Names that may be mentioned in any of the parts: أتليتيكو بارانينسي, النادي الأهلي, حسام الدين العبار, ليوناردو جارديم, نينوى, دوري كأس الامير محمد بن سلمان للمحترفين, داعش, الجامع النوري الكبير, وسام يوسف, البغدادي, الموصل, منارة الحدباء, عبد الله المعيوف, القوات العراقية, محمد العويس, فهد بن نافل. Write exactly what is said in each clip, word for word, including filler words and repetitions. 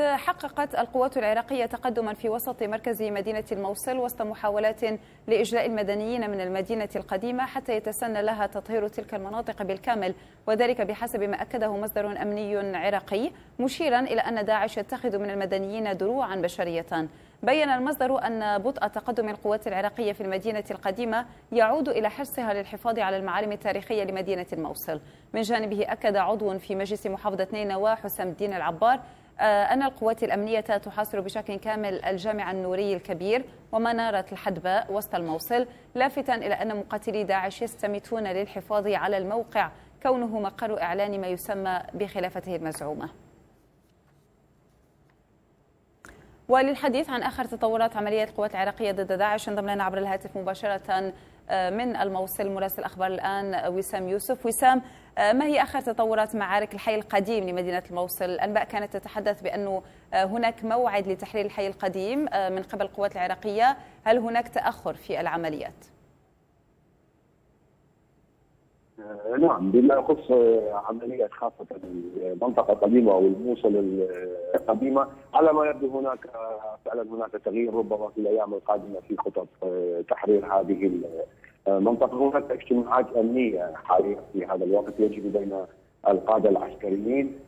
حققت القوات العراقية تقدما في وسط مركز مدينة الموصل وسط محاولات لإجلاء المدنيين من المدينة القديمة حتى يتسنى لها تطهير تلك المناطق بالكامل، وذلك بحسب ما أكده مصدر أمني عراقي، مشيرا إلى أن داعش يتخذ من المدنيين دروعا بشرية. بيّن المصدر أن بطء تقدم القوات العراقية في المدينة القديمة يعود إلى حرصها للحفاظ على المعالم التاريخية لمدينة الموصل. من جانبه أكد عضو في مجلس محافظة نينوى حسام الدين العبار أن القوات الأمنية تحاصر بشكل كامل الجامع النوري الكبير ومنارة الحدباء وسط الموصل، لافتا إلى أن مقاتلي داعش يستميتون للحفاظ على الموقع كونه مقر إعلان ما يسمى بخلافته المزعومة. وللحديث عن آخر تطورات عملية القوات العراقية ضد داعش انضم لنا عبر الهاتف مباشرة من الموصل مراسل أخبار الآن وسام يوسف. وسام، ما هي آخر تطورات معارك الحي القديم لمدينة الموصل؟ الأنباء كانت تتحدث بأنه هناك موعد لتحرير الحي القديم من قبل القوات العراقية، هل هناك تأخر في العمليات؟ نعم، بما يخص عمليات خاصة المنطقة القديمة أو الموصل القديمة، على ما يبدو هناك فعلا هناك تغيير ربما في الأيام القادمة في خطط تحرير هذه المنطقة. هناك اجتماعات أمنية حاليا في هذا الوقت يجري بين القادة العسكريين،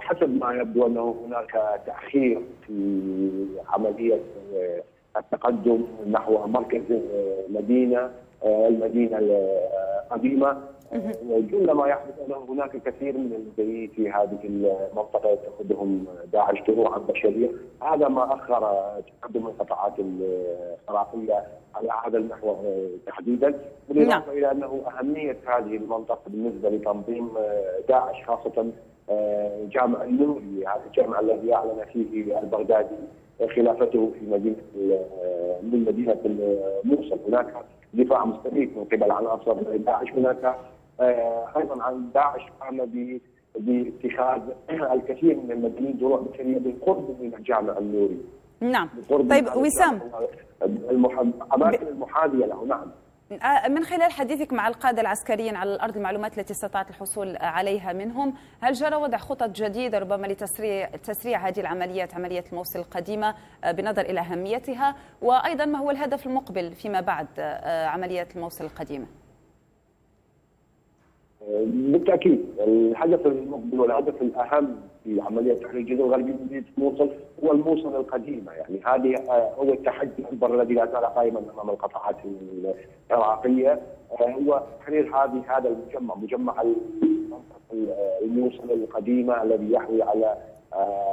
حسب ما يبدو أنه هناك تأخير في عملية التقدم نحو مركز المدينة المدينة القديمة. جملة ما يحدث أنه هناك كثير من المدنيين في هذه المنطقة يتخذهم داعش دروعا بشرية، هذا ما أخر تقدم القطاعات العراقية على هذا المحور تحديدا، بالإضافة إلى أنه أهمية هذه المنطقة بالنسبة لتنظيم داعش خاصة جامع النوري، هذا الجامع الذي أعلن فيه البغدادي خلافته في مدينة من مدينة الموصل. هناك دفاع مستميت من قبل عناصر داعش، هناك ايضا عن داعش قام باتخاذ الكثير من المدنيين دروع بشريه بالقرب من الجامع النوري. نعم. طيب وسام، الاماكن المحاذيه له. نعم. من خلال حديثك مع القاده العسكريين على الارض، المعلومات التي استطعت الحصول عليها منهم، هل جرى وضع خطط جديده ربما لتسريع تسريع هذه العمليات، عمليه الموصل القديمه بنظر الى اهميتها، وايضا ما هو الهدف المقبل فيما بعد عمليات الموصل القديمه؟ بالتاكيد الهدف المقبل والهدف الاهم في عمليه تحرير الجزء الغربي من الموصل هو الموصل القديمه، يعني هذه هو التحدي الاكبر الذي لا زال قائما امام القطاعات العراقيه، هو تحرير هذه هذا المجمع، مجمع المنطقه الموصل القديمه الذي يحوي على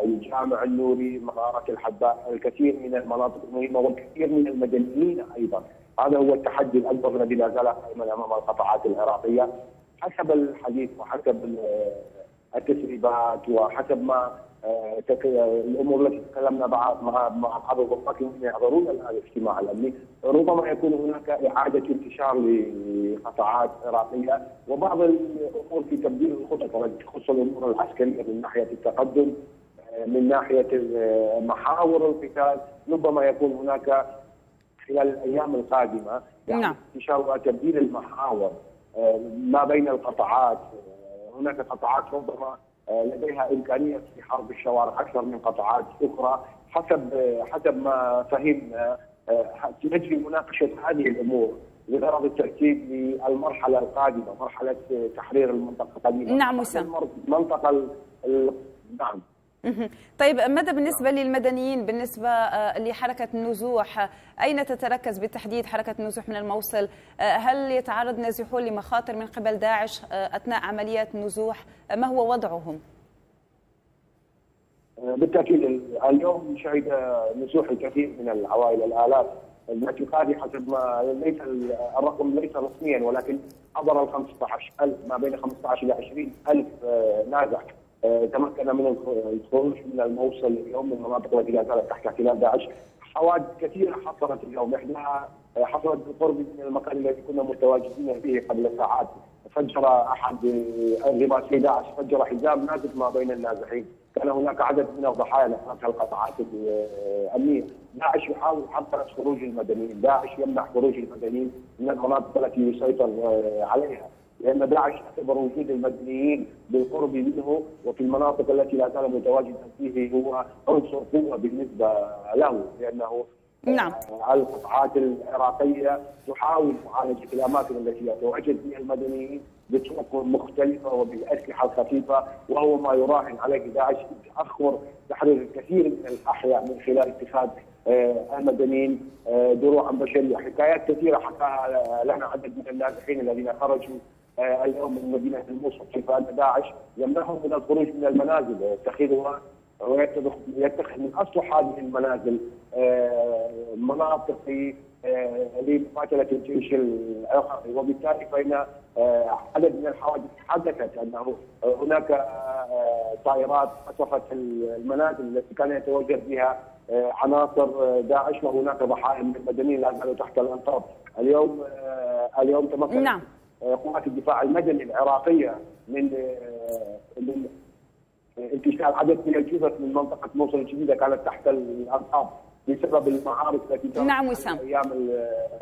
الجامع النوري، مناره الحدباء، الكثير من المناطق المهمه والكثير من المدنيين ايضا. هذا هو التحدي الاكبر الذي لا زال قائما امام القطاعات العراقيه حسب الحديث وحسب التسريبات وحسب ما الامور التي تكلمنا مع مع بعض الضباط الذين يحضرون الان الاجتماع الامني، ربما يكون هناك اعاده انتشار لقطاعات عراقيه وبعض الامور في تبديل الخطط التي تخص الامور العسكريه من ناحيه التقدم، من ناحيه محاور القتال، ربما يكون هناك خلال الايام القادمه يعني انتشار وتبديل المحاور ما بين القطاعات. هناك قطاعات ربما لديها إمكانية في حرب الشوارع أكثر من قطاعات أخرى، حسب حسب ما فهمنا تجري مناقشة هذه الأمور لغرض الترتيب للمرحلة القادمة، مرحلة تحرير المنطقة القديمة. نعم وسام. المنطقة ال... ال... نعم. طيب ماذا بالنسبة للمدنيين، بالنسبة لحركة النزوح، أين تتركز بالتحديد حركة النزوح من الموصل؟ هل يتعرض نازحون لمخاطر من قبل داعش أثناء عمليات النزوح؟ ما هو وضعهم؟ بالتأكيد اليوم شهد نزوح الكثير من العوائل، الآلاف، باعتقادي حسب ما ليس الرقم ليس رسميا ولكن عبر ال خمسة عشر ألف، ما بين خمسة عشر إلى عشرين ألف نازح تمكن من الخروج من الموصل اليوم من المناطق التي لا زالت تحت احتلال داعش. حوادث كثيره حصلت اليوم، احداها حصلت بالقرب من المكان الذي كنا متواجدين فيه قبل ساعات، فجر احد رماسي داعش فجر حزام نازف ما بين النازحين، كان هناك عدد من الضحايا نفذتها القطاعات الامنيه. داعش يحاول حظر خروج المدنيين، داعش يمنع خروج المدنيين من المناطق التي يسيطر عليها. لأن داعش اعتبر وجود المدنيين بالقرب منه وفي المناطق التي لا زال متواجدا فيه هو عنصر قوة بالنسبة له، لأنه نعم القطاعات العراقية تحاول معالجة الأماكن التي يتواجد فيها المدنيين بطرق مختلفة وبالأسلحة الخفيفة، وهو ما يراهن عليه داعش تأخر تحرير الكثير من الأحياء من خلال اتخاذ المدنيين دروعا بشرية. حكايات كثيرة حكاها لنا عدد من النازحين الذين خرجوا اليوم من مدينة الموصل، كيف أن داعش يمنعهم من الخروج من المنازل يتخذها ويتخذ من أصلح هذه المنازل مناطق لمقاتلة الجيش العراقي، وبالتالي فإن عدد من الحوادث حدثت أنه هناك طائرات قصفت المنازل التي كان يتواجد فيها عناصر داعش وهناك ضحايا من المدنيين لا زالوا تحت الأنقاض. اليوم اليوم تمكنت نعم. قوات الدفاع المدني العراقية من من انتشال عدد من الجثث من منطقة موصل الجديدة كانت تحت الأنقاض بسبب المعارك التي تم نعم وسام الأيام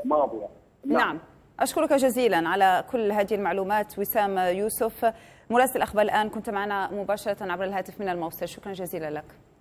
الماضية. نعم. نعم أشكرك جزيلا على كل هذه المعلومات وسام يوسف مراسل أخبار الآن، كنت معنا مباشرة عبر الهاتف من الموصل، شكرا جزيلا لك.